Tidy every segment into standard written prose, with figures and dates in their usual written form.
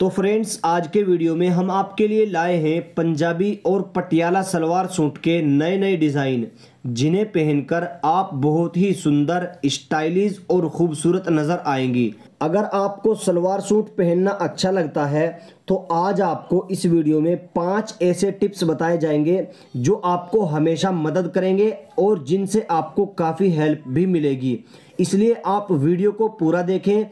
तो फ्रेंड्स आज के वीडियो में हम आपके लिए लाए हैं पंजाबी और पटियाला सलवार सूट के नए नए डिज़ाइन, जिन्हें पहनकर आप बहुत ही सुंदर, स्टाइलिश और ख़ूबसूरत नज़र आएंगी। अगर आपको सलवार सूट पहनना अच्छा लगता है तो आज आपको इस वीडियो में 5 ऐसे टिप्स बताए जाएंगे जो आपको हमेशा मदद करेंगे और जिनसे आपको काफ़ी हेल्प भी मिलेगी। इसलिए आप वीडियो को पूरा देखें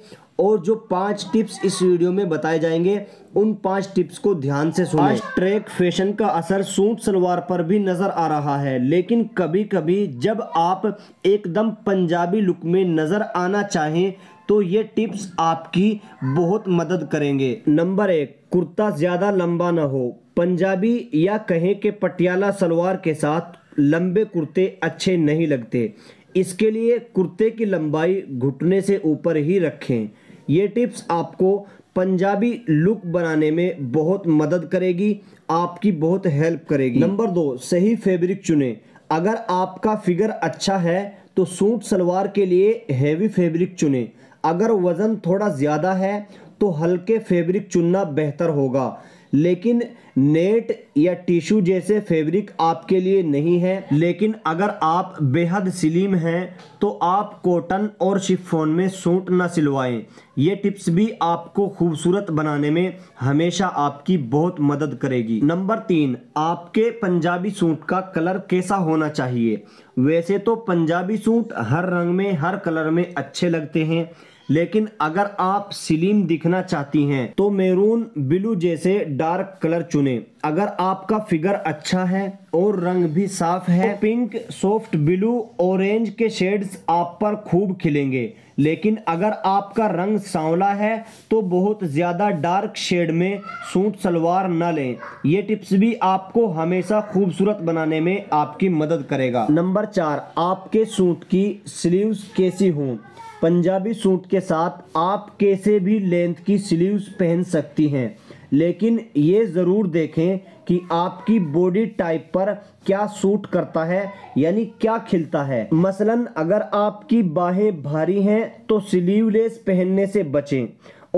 और जो 5 टिप्स इस वीडियो में बताए जाएंगे उन 5 टिप्स को ध्यान से सुनें। फास्ट ट्रैक फैशन का असर सूट सलवार पर भी नज़र आ रहा है, लेकिन कभी कभी जब आप एकदम पंजाबी लुक में नज़र आना चाहें तो ये टिप्स आपकी बहुत मदद करेंगे। नंबर 1, कुर्ता ज़्यादा लंबा ना हो। पंजाबी या कहें कि पटियाला सलवार के साथ लंबे कुर्ते अच्छे नहीं लगते। इसके लिए कुर्ते की लंबाई घुटने से ऊपर ही रखें। ये टिप्स आपको पंजाबी लुक बनाने में बहुत मदद करेगी, आपकी बहुत हेल्प करेगी। नंबर 2, सही फैब्रिक चुनें। अगर आपका फिगर अच्छा है तो सूट सलवार के लिए हैवी फैब्रिक चुनें। अगर वज़न थोड़ा ज़्यादा है तो हल्के फैब्रिक चुनना बेहतर होगा, लेकिन नेट या टिश्यू जैसे फैब्रिक आपके लिए नहीं है। लेकिन अगर आप बेहद स्लिम हैं तो आप कॉटन और शिफॉन में सूट ना सिलवाएं। ये टिप्स भी आपको खूबसूरत बनाने में हमेशा आपकी बहुत मदद करेगी। नंबर 3, आपके पंजाबी सूट का कलर कैसा होना चाहिए। वैसे तो पंजाबी सूट हर रंग में, हर कलर में अच्छे लगते हैं, लेकिन अगर आप स्लिम दिखना चाहती हैं तो मैरून, ब्लू जैसे डार्क कलर चुनें। अगर आपका फिगर अच्छा है और रंग भी साफ है तो पिंक, सॉफ्ट ब्लू, ऑरेंज के शेड्स आप पर खूब खिलेंगे। लेकिन अगर आपका रंग सांवला है तो बहुत ज़्यादा डार्क शेड में सूट सलवार ना लें। ये टिप्स भी आपको हमेशा खूबसूरत बनाने में आपकी मदद करेगा। नंबर 4, आपके सूट की स्लीव्स कैसी हों। पंजाबी सूट के साथ आप कैसे भी लेंथ की स्लीव्स पहन सकती हैं, लेकिन ये ज़रूर देखें कि आपकी बॉडी टाइप पर क्या सूट करता है, यानी क्या खिलता है। मसलन अगर आपकी बाहें भारी हैं तो स्लीवलेस पहनने से बचें,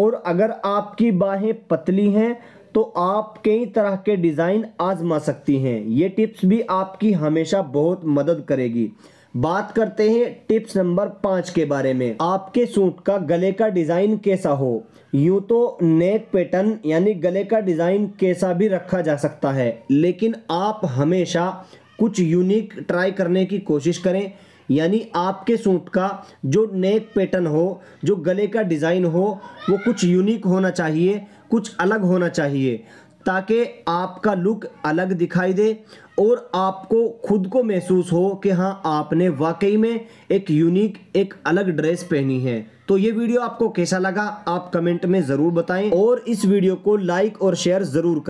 और अगर आपकी बाहें पतली हैं तो आप कई तरह के डिज़ाइन आजमा सकती हैं। ये टिप्स भी आपकी हमेशा बहुत मदद करेगी। बात करते हैं टिप्स नंबर 5 के बारे में। आपके सूट का गले का डिज़ाइन कैसा हो। यूँ तो नेक पैटर्न यानी गले का डिज़ाइन कैसा भी रखा जा सकता है, लेकिन आप हमेशा कुछ यूनिक ट्राई करने की कोशिश करें। यानी आपके सूट का जो नेक पैटर्न हो, जो गले का डिज़ाइन हो, वो कुछ यूनिक होना चाहिए, कुछ अलग होना चाहिए, ताकि आपका लुक अलग दिखाई दे और आपको खुद को महसूस हो कि हाँ, आपने वाकई में एक यूनिक, एक अलग ड्रेस पहनी है। तो ये वीडियो आपको कैसा लगा आप कमेंट में ज़रूर बताएं और इस वीडियो को लाइक और शेयर ज़रूर करें।